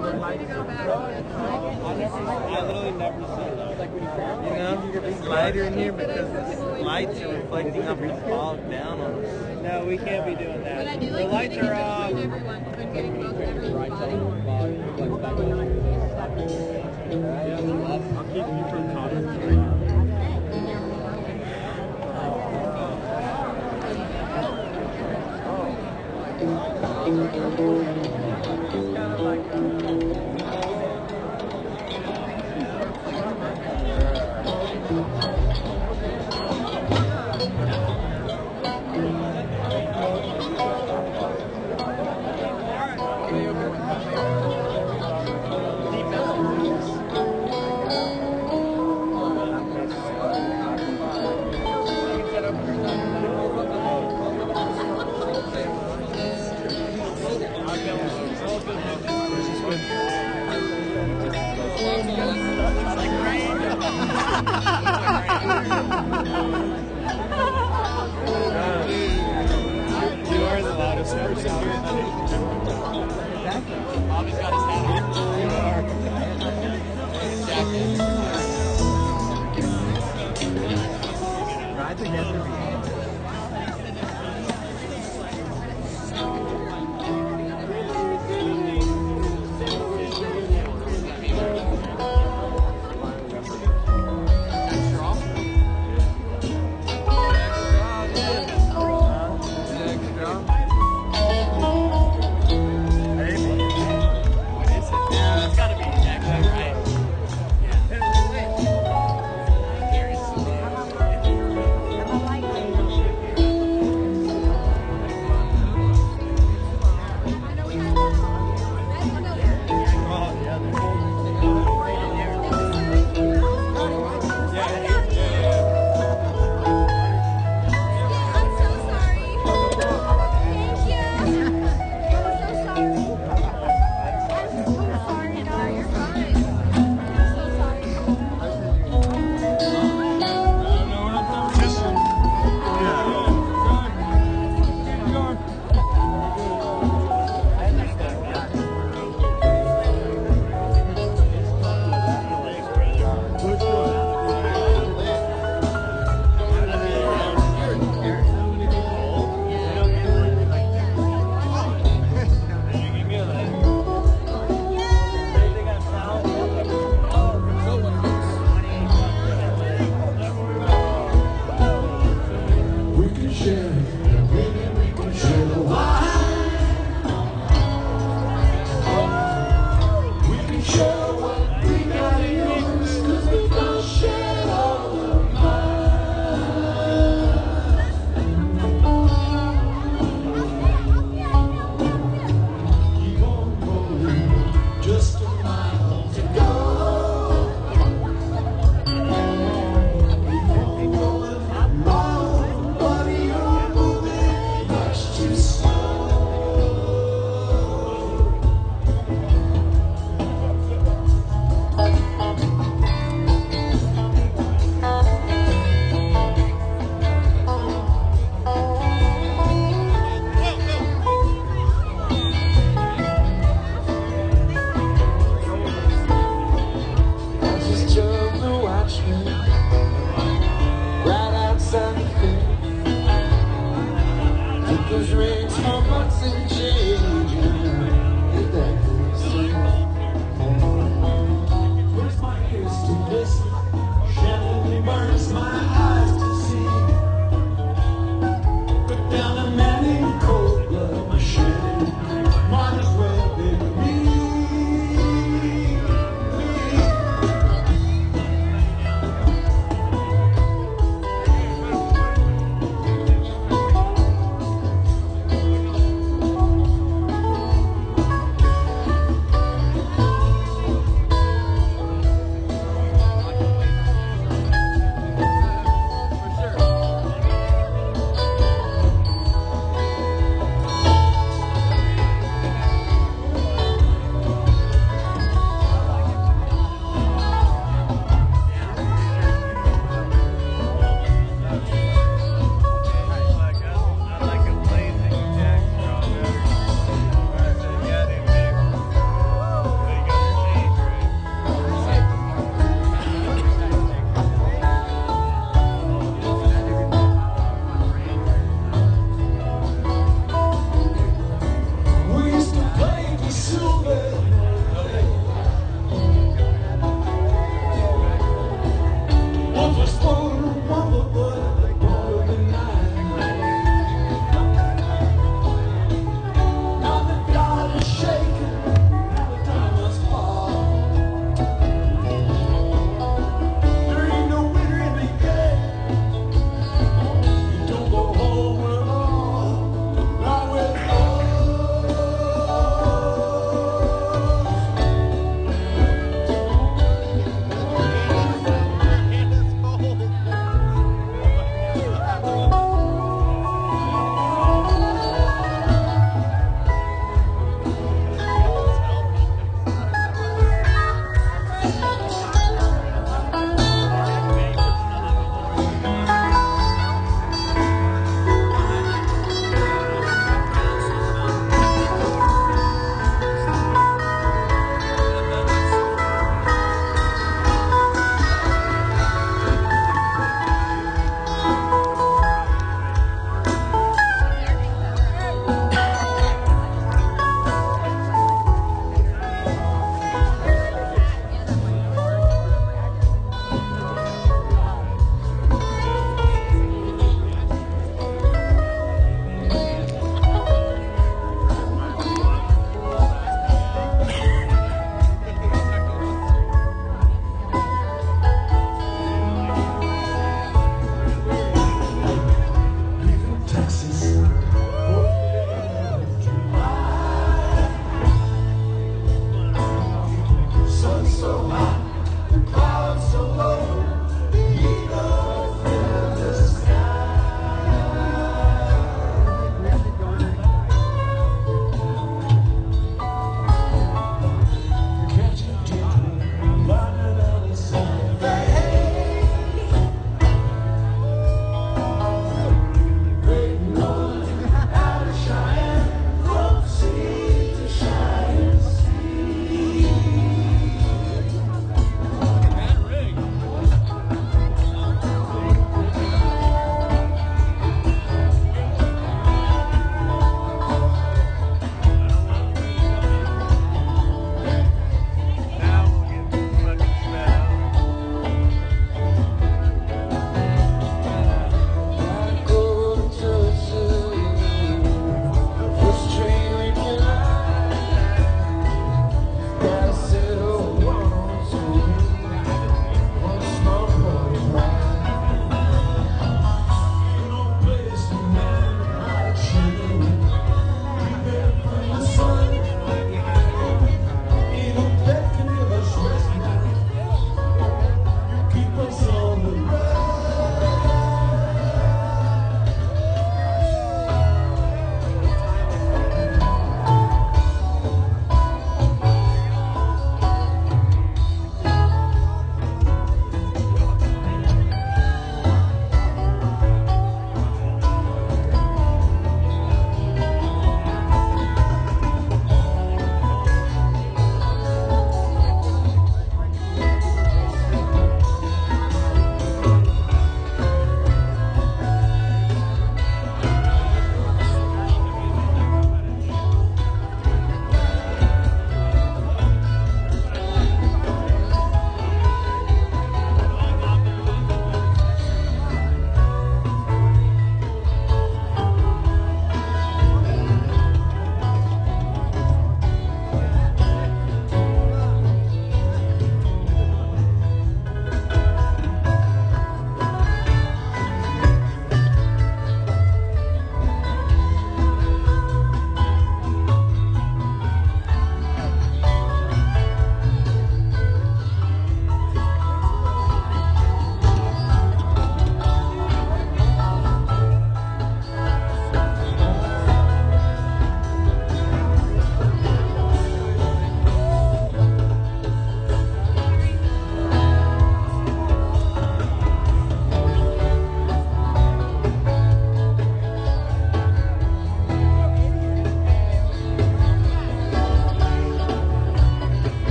I literally never see that. You know, it's lighter in here because the lights are reflecting up and fog down on us. No, we can't be doing that. The lights are off. I'll keep you from comments. I like it.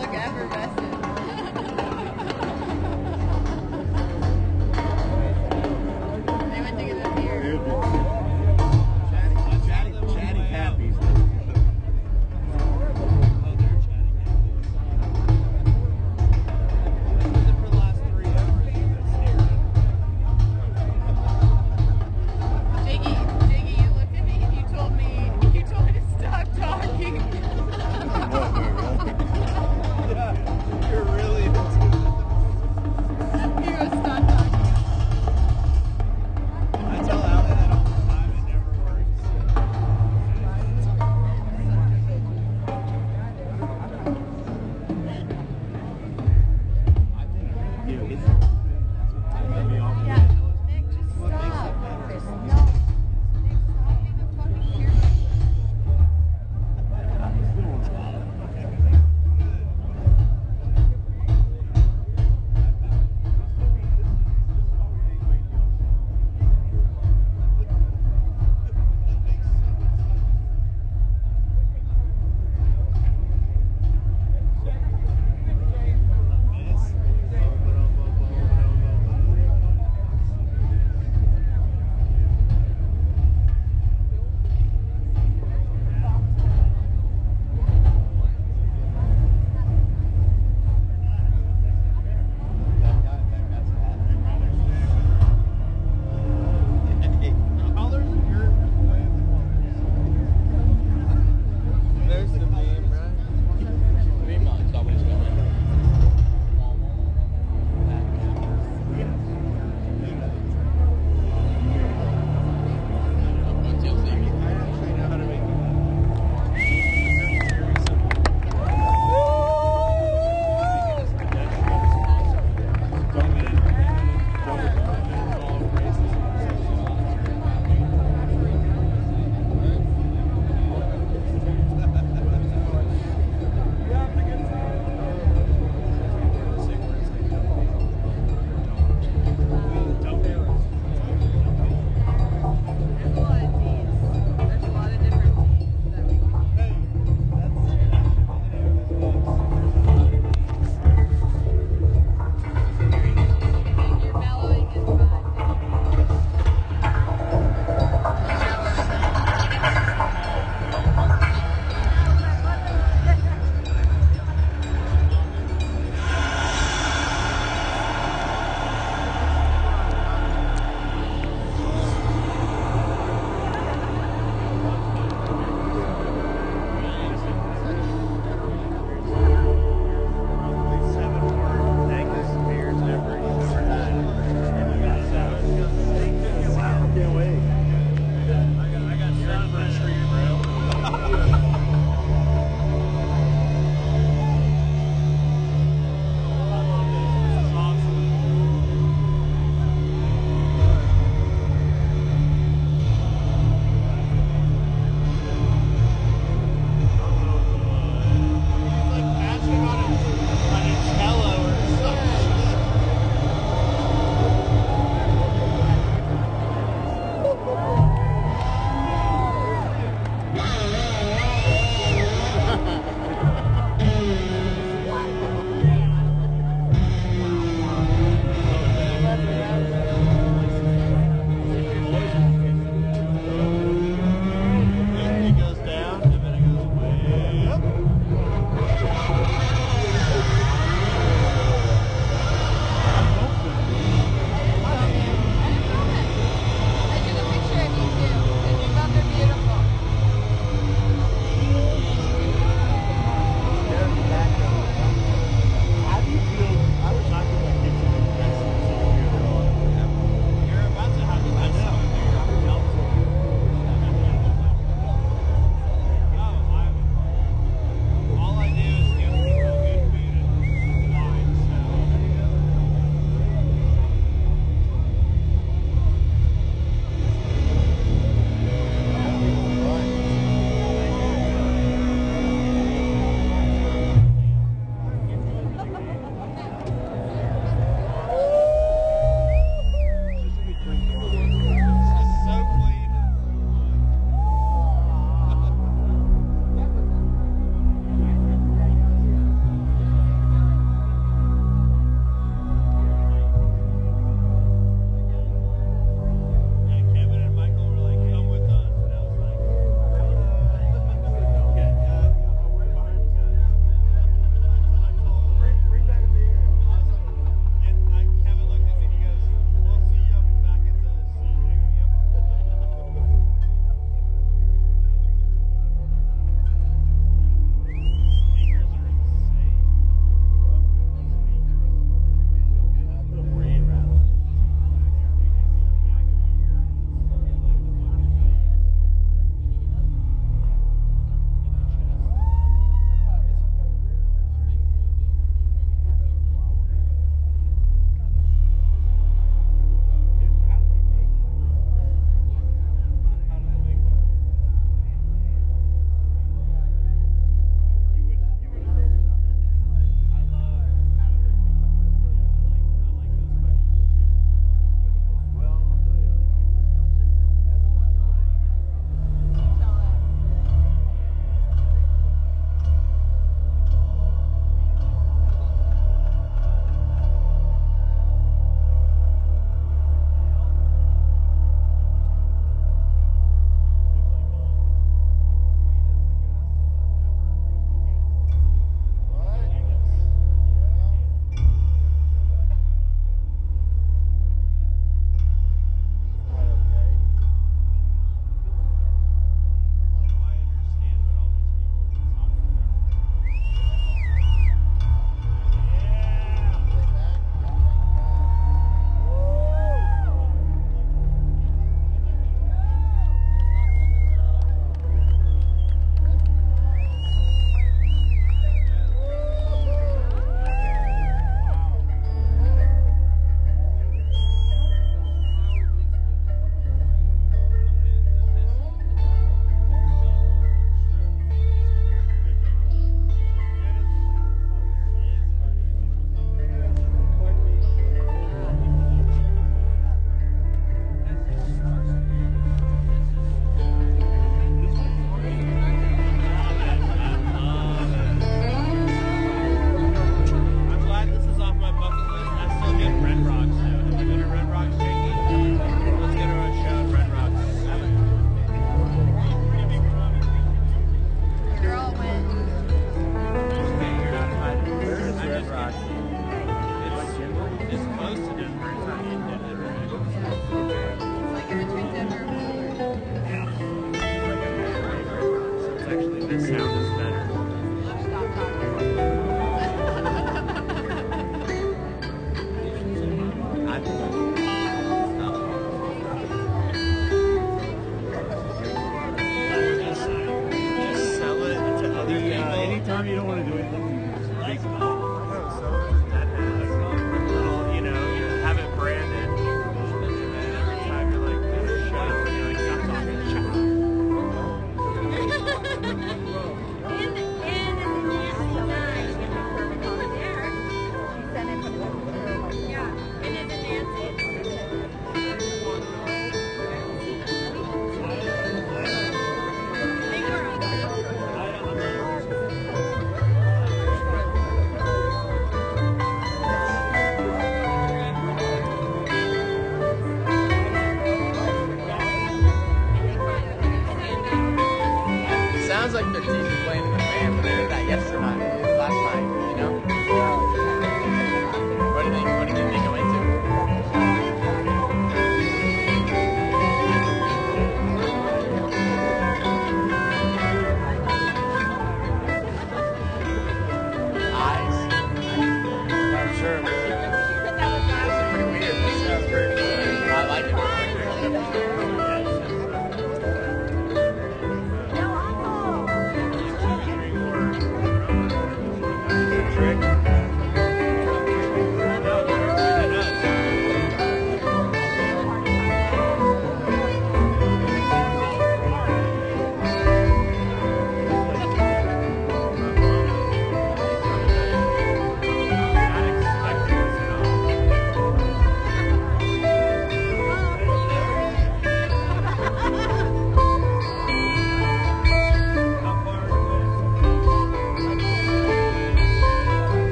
look effervescent. They went to get a beer. Chatty Pappy's. Oh, they're Chatty Pappy's. I've been for the last 3 hours. They're staring. Jiggy, you looked at me and you told me to stop talking. Yeah. time you don't want to do it.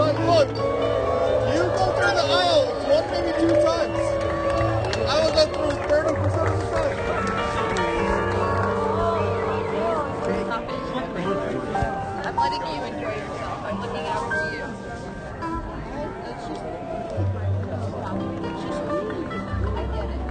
front foot. You go through the aisle one, maybe two times. I was up through 30% of the time. I'm letting you enjoy yourself. I'm looking out for you. It's just, stop. It's just I get it.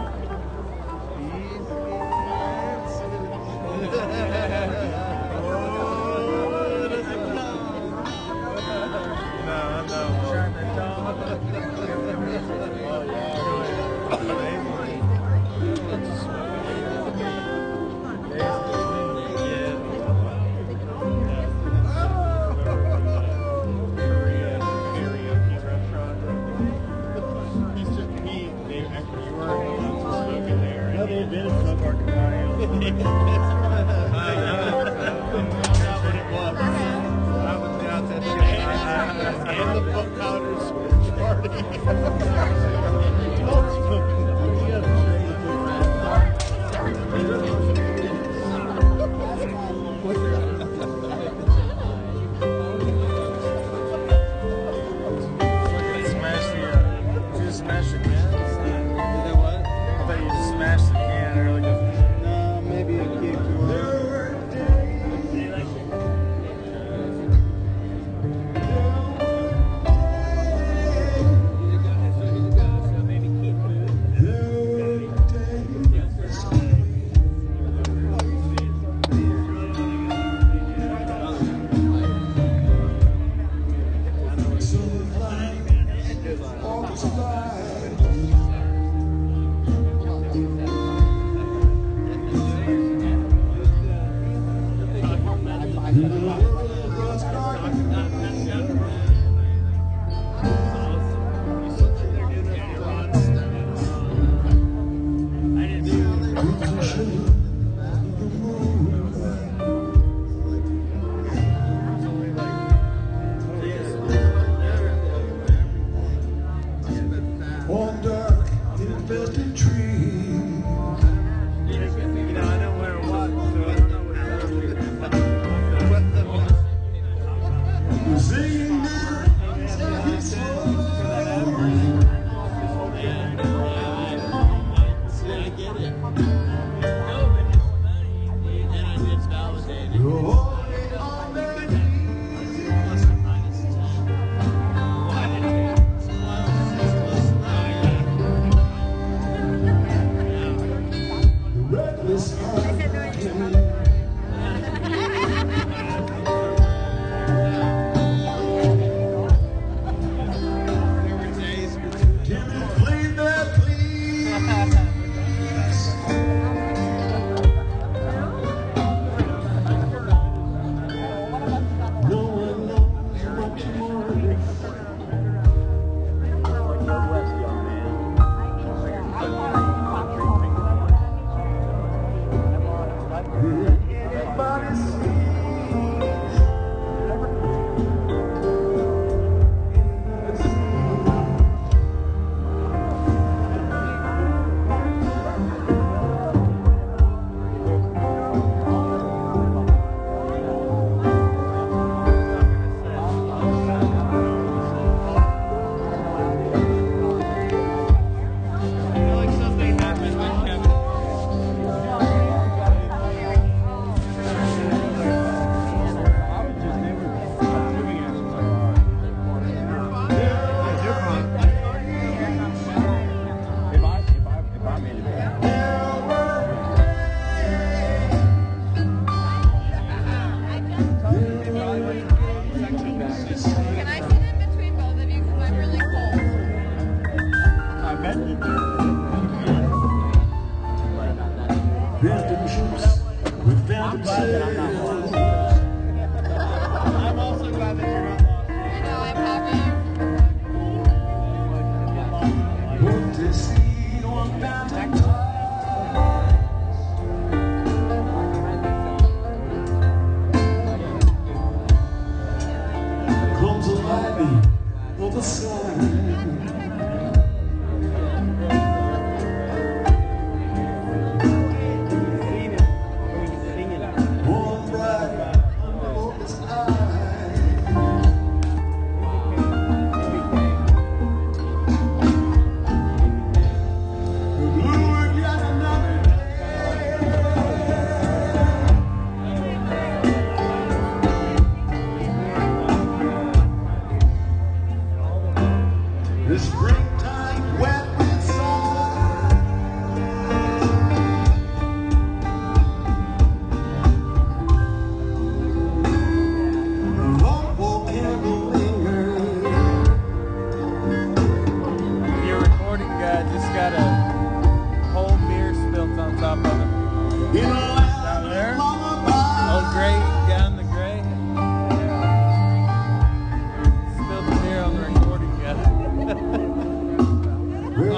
springtime wet and soft. Long walk and linger. Your recording guy just got a whole beer spilt on top of him. You know, down there. Oh, great.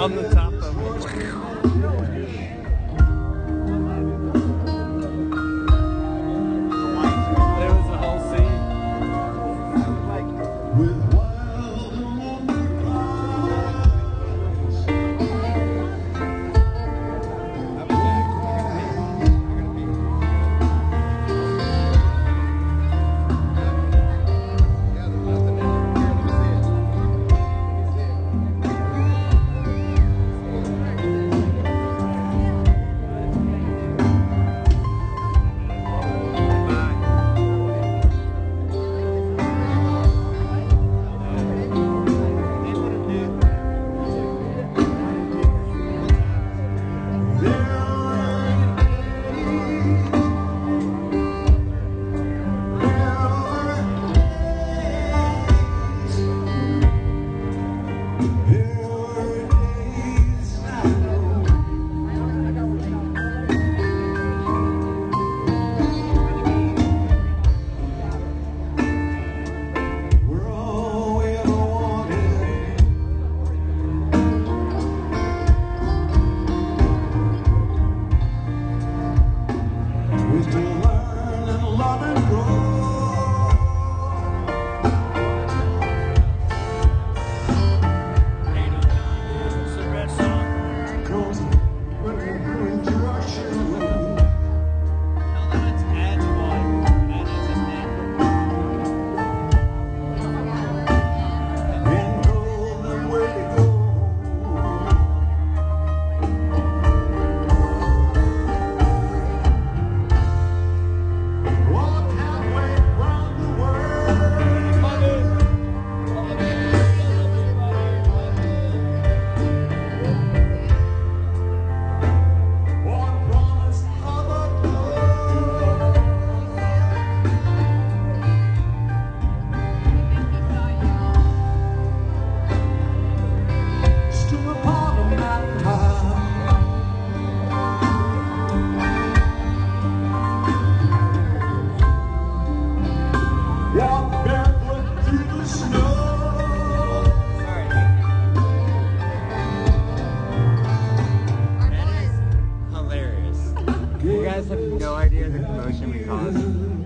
On the top of it. There was a whole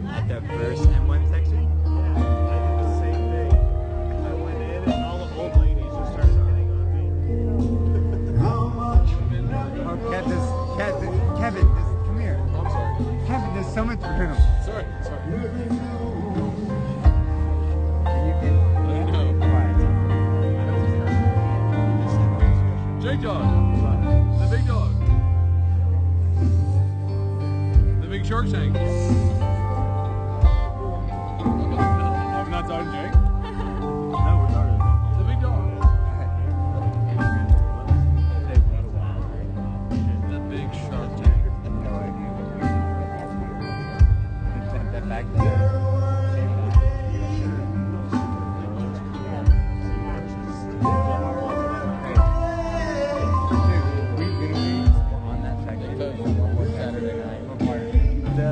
at the first M1 section. I did the same thing. I went in and all the old ladies just started starting on me. How much? Oh, Kevin, come here. Oh, I'm sorry. Kevin does so much for him. Sorry. You can quiet. J Dog. The big dog. The big shark tank.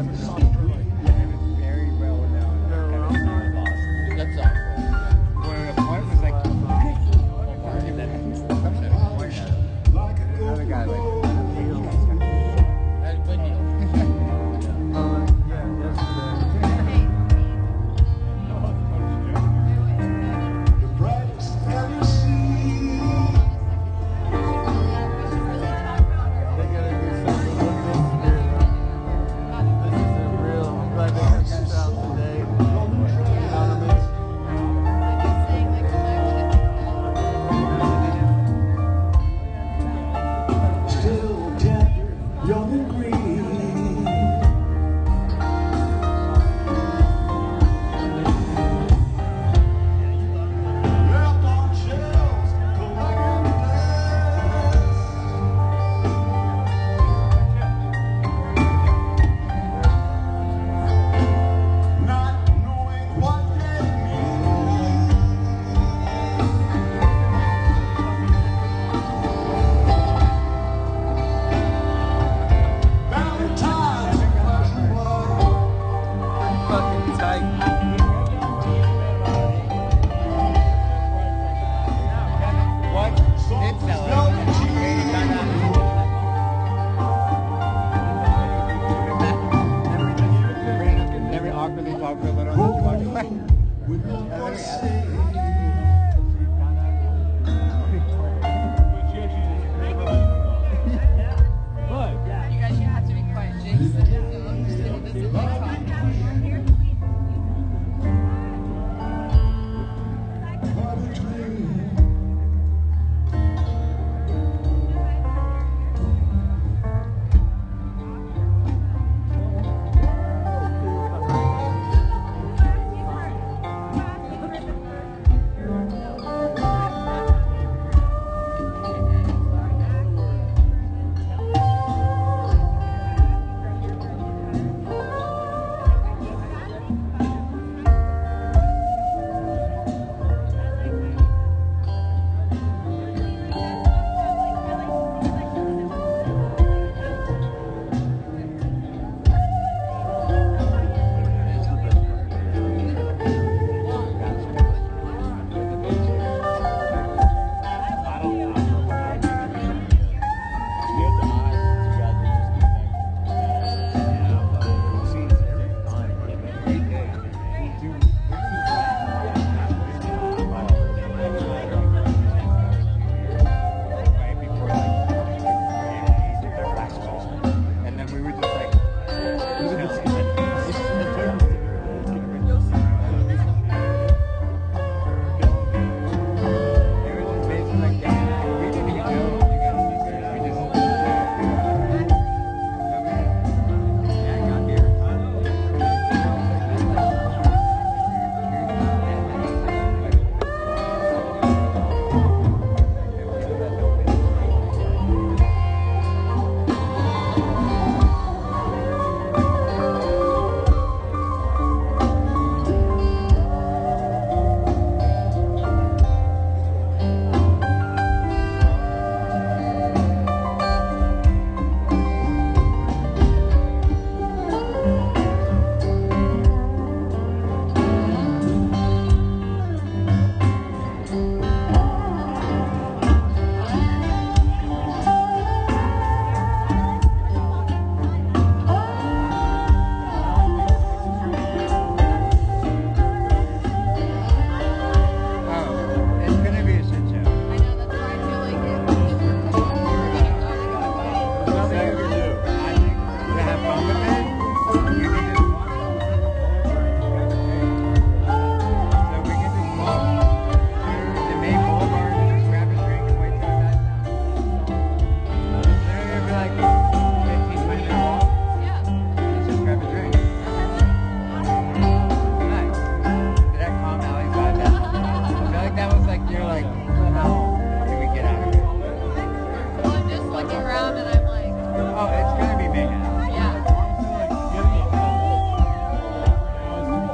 Saturday night. like you're like, how do we get out of here? I'm just looking around and I'm like, oh, it's gonna be mayhem. Yeah.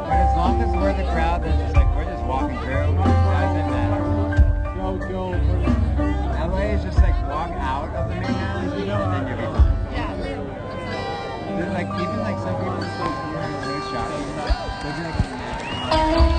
But as long as we're the crowd that's just like, we're just walking through, it doesn't matter. Go. LA is just like walk out of the mayhem and then you'll be fine. Yeah. Like even like some people just like here and do shopping and stuff. They'll be like, oh.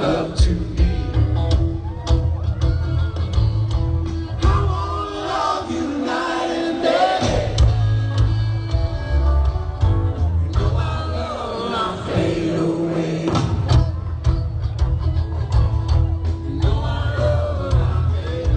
love to me. I want to love you night and day. You know I love will not fade away. You know I love will not fade away.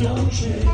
don't change.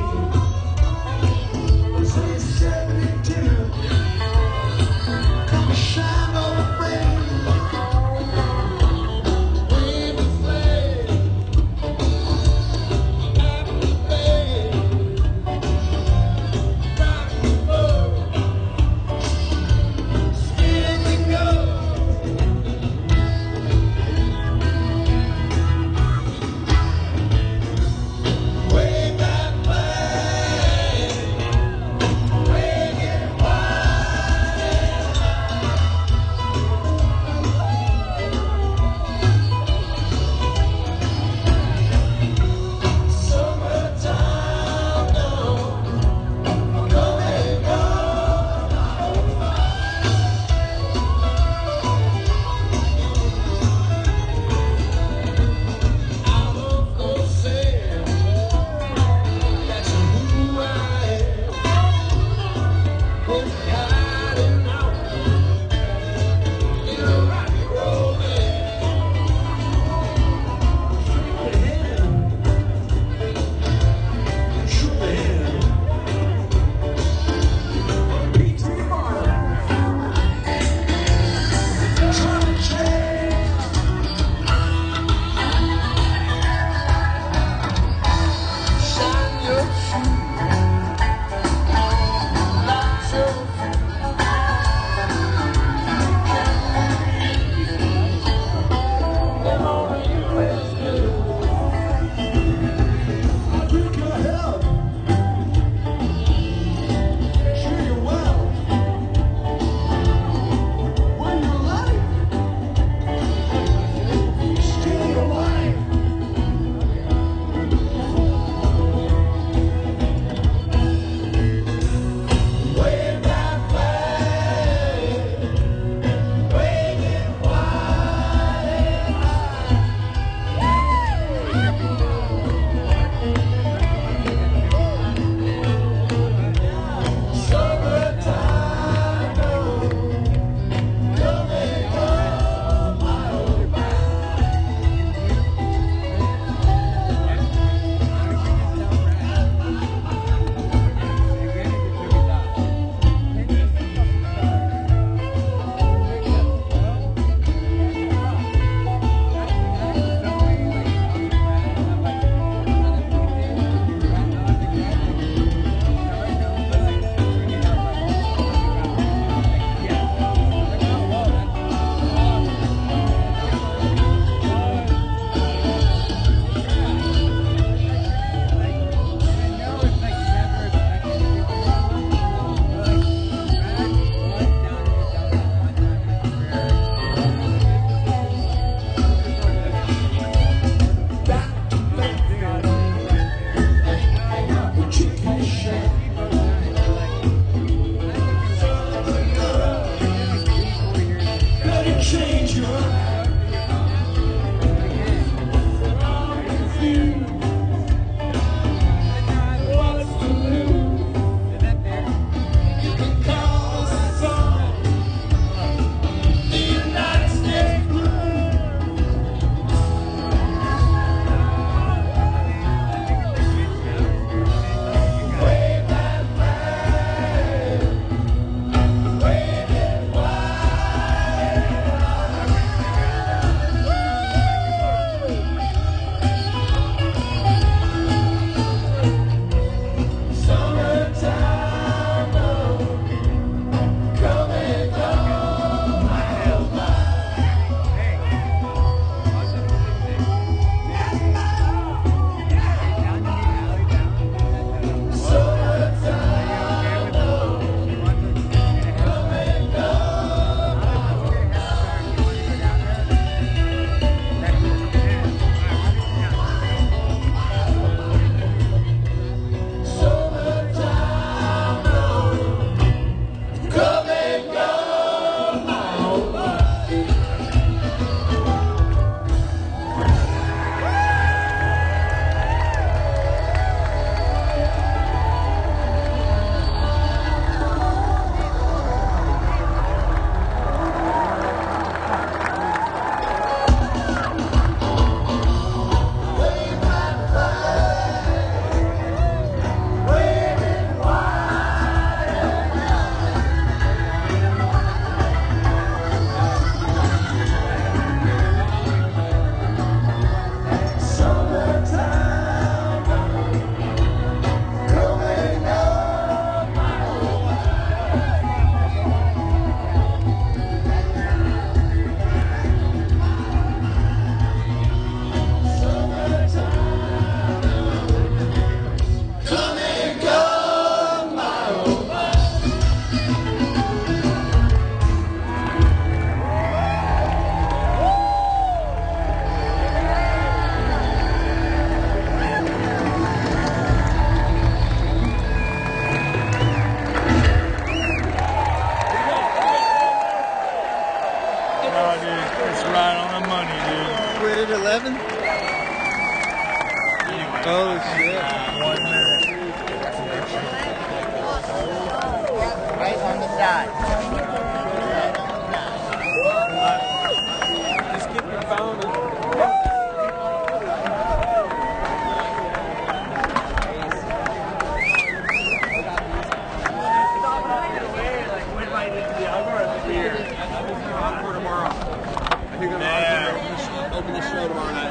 you're going to open this show tomorrow night.